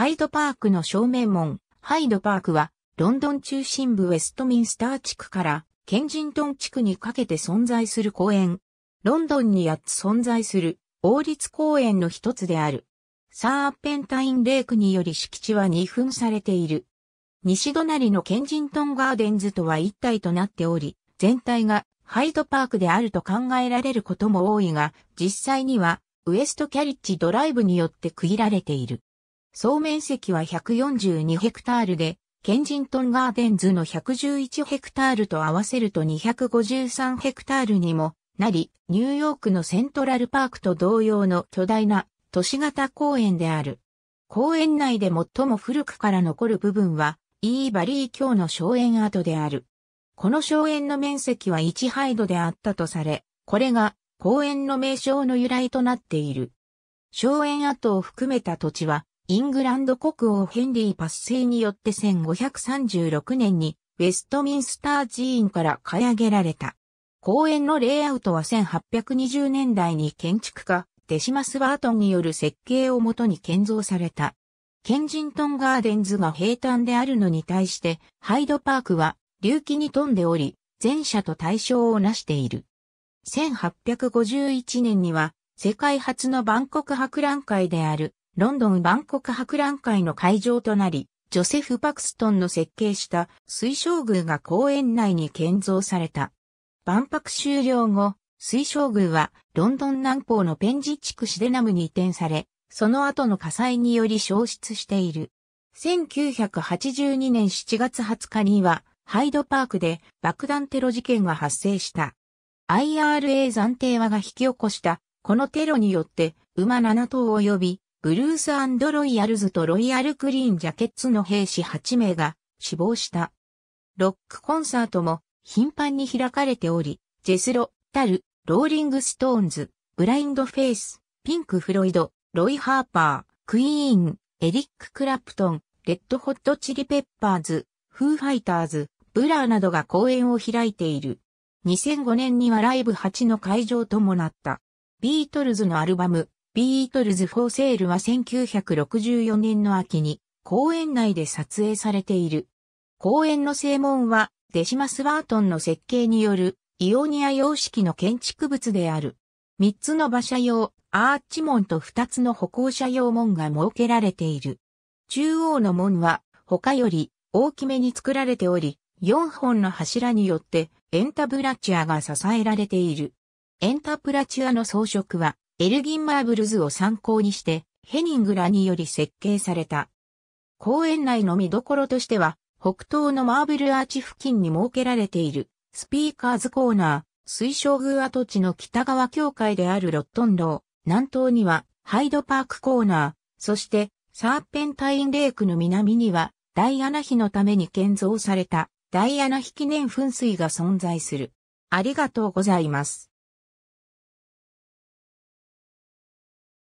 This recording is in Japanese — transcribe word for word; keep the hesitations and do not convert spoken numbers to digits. ハイドパークの正面門。ハイドパークは、ロンドン中心部ウェストミンスター地区から、ケンジントン地区にかけて存在する公園。ロンドンにやっつ存在する、王立公園の一つである。サー・アッペンタイン・レイクにより敷地は二分されている。西隣のケンジントン・ガーデンズとは一体となっており、全体がハイドパークであると考えられることも多いが、実際には、ウエストキャリッジドライブによって区切られている。総面積はひゃくよんじゅうにヘクタールで、ケンジントンガーデンズのひゃくじゅういちヘクタールと合わせるとにひゃくごじゅうさんヘクタールにもなり、ニューヨークのセントラルパークと同様の巨大な都市型公園である。公園内で最も古くから残る部分は、イーバリー卿の荘園跡である。この荘園の面積はいちハイドであったとされ、これが公園の名称の由来となっている。荘園跡を含めた土地は、イングランド国王ヘンリーはちせいによってせんごひゃくさんじゅうろくねんにウェストミンスター寺院から買い上げられた。公園のレイアウトはせんはっぴゃくにじゅうねんだいに建築家デシマス・バートンによる設計をもとに建造された。ケンジントンガーデンズが平坦であるのに対してハイドパークは隆起に富んでおり、前者と対照をなしている。せんはっぴゃくごじゅういちねんには世界初の万国博覧会である。ロンドン万国博覧会の会場となり、ジョセフ・パクストンの設計した水晶宮が公園内に建造された。万博終了後、水晶宮はロンドン南方のペンジ地区シデナムに移転され、その後の火災により焼失している。せんきゅうひゃくはちじゅうにねんしちがつはつかには、ハイドパークで爆弾テロ事件が発生した。アイアールエー 暫定派が引き起こした、このテロによって馬ななとう及び、ブルース&ロイヤルズとロイヤルグリーンジャケッツの兵士はちめいが死亡した。ロックコンサートも頻繁に開かれており、ジェスロ、タル、ローリングストーンズ、ブラインドフェイス、ピンク・フロイド、ロイ・ハーパー、クイーン、エリック・クラプトン、レッド・ホット・チリ・ペッパーズ、フー・ファイターズ、ブラーなどが公演を開いている。にせんごねんにはライブはちの会場ともなった。ビートルズのアルバム、ビートルズ・フォー・セールはせんきゅうひゃくろくじゅうよねんの秋に公園内で撮影されている。公園の正門はデシマス・バートンの設計によるイオニア様式の建築物である。みっつの馬車用アーチ門とふたつの歩行者用門が設けられている。中央の門は他より大きめに作られており、よんほんの柱によってエンタブラチュアが支えられている。エンタブラチュアの装飾はエルギンマーブルズを参考にして、ヘニングらにより設計された。公園内の見どころとしては、北東のマーブルアーチ付近に設けられている、スピーカーズコーナー、水晶宮跡地の北側境界であるロットンロー、南東にはハイドパークコーナー、そしてサーペンタインレイクの南には、ダイアナ妃のために建造された、ダイアナ妃記念噴水が存在する。ありがとうございます。